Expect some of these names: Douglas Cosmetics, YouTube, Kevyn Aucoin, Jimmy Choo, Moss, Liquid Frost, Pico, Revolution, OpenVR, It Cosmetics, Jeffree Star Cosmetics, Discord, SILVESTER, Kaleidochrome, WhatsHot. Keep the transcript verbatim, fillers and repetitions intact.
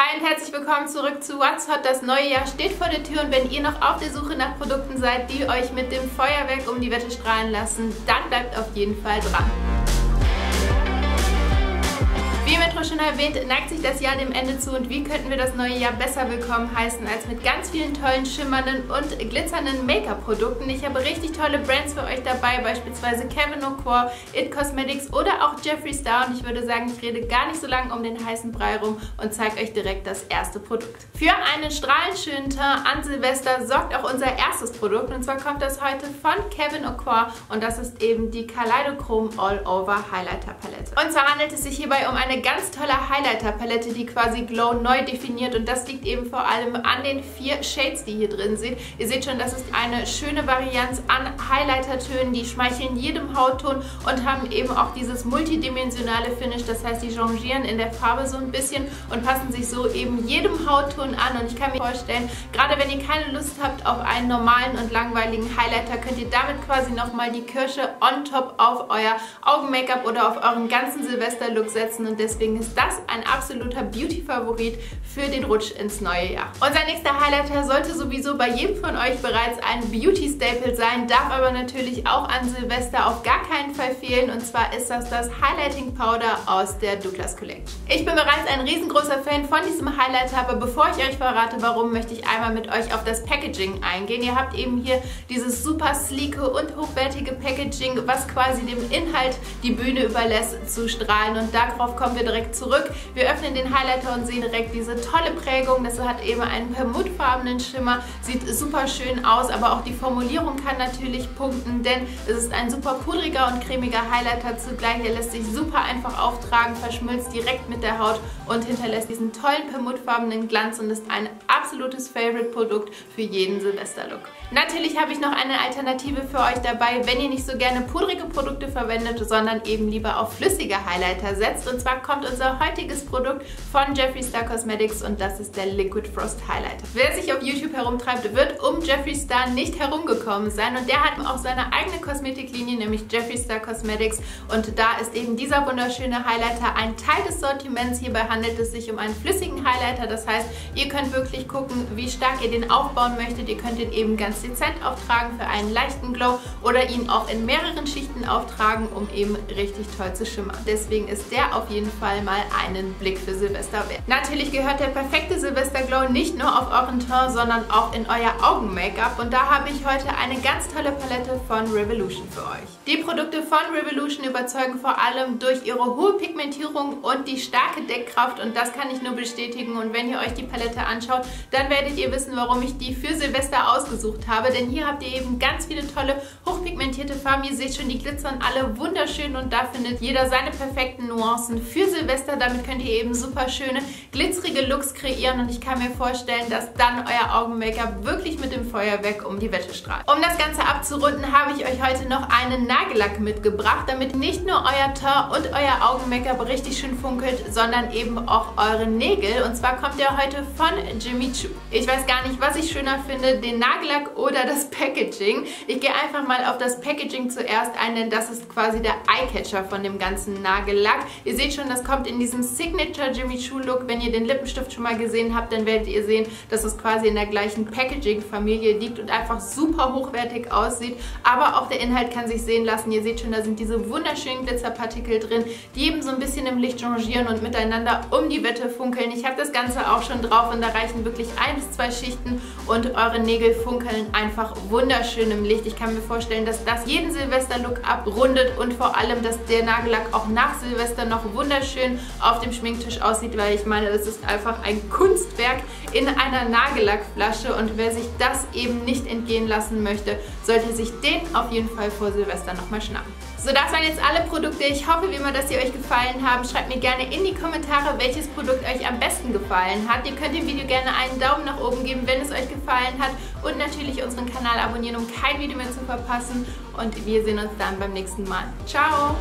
Hi und herzlich willkommen zurück zu What's Hot. Das neue Jahr steht vor der Tür und wenn ihr noch auf der Suche nach Produkten seid, die euch mit dem Feuerwerk um die Wette strahlen lassen, dann bleibt auf jeden Fall dran. Wie im Intro schon erwähnt, neigt sich das Jahr dem Ende zu und wie könnten wir das neue Jahr besser willkommen heißen als mit ganz vielen tollen, schimmernden und glitzernden Make-up-Produkten. Ich habe richtig tolle Brands für euch dabei, beispielsweise Kevyn Aucoin, It Cosmetics oder auch Jeffree Star und ich würde sagen, ich rede gar nicht so lange um den heißen Brei rum und zeige euch direkt das erste Produkt. Für einen strahlend schönen Teint an Silvester sorgt auch unser erstes Produkt und zwar kommt das heute von Kevyn Aucoin und das ist eben die Kaleidochrome All Over Highlighter Palette. Und zwar handelt es sich hierbei um eine Eine ganz tolle Highlighter-Palette, die quasi Glow neu definiert und das liegt eben vor allem an den vier Shades, die ihr hier drin seht. Ihr seht schon, das ist eine schöne Varianz an Highlighter-Tönen, die schmeicheln jedem Hautton und haben eben auch dieses multidimensionale Finish, das heißt, die changieren in der Farbe so ein bisschen und passen sich so eben jedem Hautton an und ich kann mir vorstellen, gerade wenn ihr keine Lust habt auf einen normalen und langweiligen Highlighter, könnt ihr damit quasi nochmal die Kirsche on top auf euer Augen-Make-up oder auf euren ganzen Silvester-Look setzen und deswegen ist das ein absoluter Beauty-Favorit für den Rutsch ins neue Jahr. Unser nächster Highlighter sollte sowieso bei jedem von euch bereits ein Beauty-Staple sein, darf aber natürlich auch an Silvester auf gar keinen Fall fehlen und zwar ist das das Highlighting Powder aus der Douglas Collection. Ich bin bereits ein riesengroßer Fan von diesem Highlighter, aber bevor ich euch verrate, warum, möchte ich einmal mit euch auf das Packaging eingehen. Ihr habt eben hier dieses super sleeke und hochwertige Packaging, was quasi dem Inhalt die Bühne überlässt zu strahlen und darauf kommt wir direkt zurück. Wir öffnen den Highlighter und sehen direkt diese tolle Prägung. Das hat eben einen perlmutfarbenen Schimmer, sieht super schön aus, aber auch die Formulierung kann natürlich punkten, denn es ist ein super pudriger und cremiger Highlighter zugleich. Er lässt sich super einfach auftragen, verschmilzt direkt mit der Haut und hinterlässt diesen tollen perlmutfarbenen Glanz und ist ein absolutes Favorite-Produkt für jeden Silvester-Look. Natürlich habe ich noch eine Alternative für euch dabei, wenn ihr nicht so gerne pudrige Produkte verwendet, sondern eben lieber auf flüssige Highlighter setzt und zwar kommt unser heutiges Produkt von Jeffree Star Cosmetics und das ist der Liquid Frost Highlighter. Wer sich auf YouTube herumtreibt, wird um Jeffree Star nicht herumgekommen sein und der hat auch seine eigene Kosmetiklinie, nämlich Jeffree Star Cosmetics und da ist eben dieser wunderschöne Highlighter ein Teil des Sortiments. Hierbei handelt es sich um einen flüssigen Highlighter, das heißt, ihr könnt wirklich gucken, wie stark ihr den aufbauen möchtet. Ihr könnt ihn eben ganz dezent auftragen für einen leichten Glow oder ihn auch in mehreren Schichten auftragen, um eben richtig toll zu schimmern. Deswegen ist der auf jeden Fall Fall mal einen Blick für Silvester wert. Natürlich gehört der perfekte Silvester-Glow nicht nur auf euren Teint, sondern auch in euer Augen-Make-up und da habe ich heute eine ganz tolle Palette von Revolution für euch. Die Produkte von Revolution überzeugen vor allem durch ihre hohe Pigmentierung und die starke Deckkraft und das kann ich nur bestätigen und wenn ihr euch die Palette anschaut, dann werdet ihr wissen, warum ich die für Silvester ausgesucht habe, denn hier habt ihr eben ganz viele tolle, hochpigmentierte Farben. Ihr seht schon, die glitzern alle wunderschön und da findet jeder seine perfekten Nuancen für Silvester, damit könnt ihr eben super schöne, glitzerige Looks kreieren und ich kann mir vorstellen, dass dann euer Augen-Make-up wirklich mit dem Feuerwerk um die Wette strahlt. Um das Ganze abzurunden, habe ich euch heute noch einen Nagellack mitgebracht, damit nicht nur euer Teint und euer Augen-Make-up richtig schön funkelt, sondern eben auch eure Nägel und zwar kommt der heute von Jimmy Choo. Ich weiß gar nicht, was ich schöner finde, den Nagellack oder das Packaging. Ich gehe einfach mal auf das Packaging zuerst ein, denn das ist quasi der Eyecatcher von dem ganzen Nagellack. Ihr seht schon, das kommt in diesem Signature Jimmy Choo Look. Wenn ihr den Lippenstift schon mal gesehen habt, dann werdet ihr sehen, dass es quasi in der gleichen Packaging-Familie liegt und einfach super hochwertig aussieht. Aber auch der Inhalt kann sich sehen lassen. Ihr seht schon, da sind diese wunderschönen Glitzerpartikel drin, die eben so ein bisschen im Licht changieren und miteinander um die Wette funkeln. Ich habe das Ganze auch schon drauf und da reichen wirklich ein bis zwei Schichten und eure Nägel funkeln einfach wunderschön im Licht. Ich kann mir vorstellen, dass das jeden Silvester-Look abrundet und vor allem, dass der Nagellack auch nach Silvester noch wunderschön schön auf dem Schminktisch aussieht, weil ich meine, das ist einfach ein Kunstwerk in einer Nagellackflasche und wer sich das eben nicht entgehen lassen möchte, sollte sich den auf jeden Fall vor Silvester nochmal schnappen. So, das waren jetzt alle Produkte. Ich hoffe wie immer, dass sie euch gefallen haben. Schreibt mir gerne in die Kommentare, welches Produkt euch am besten gefallen hat. Ihr könnt dem Video gerne einen Daumen nach oben geben, wenn es euch gefallen hat und natürlich unseren Kanal abonnieren, um kein Video mehr zu verpassen und wir sehen uns dann beim nächsten Mal. Ciao!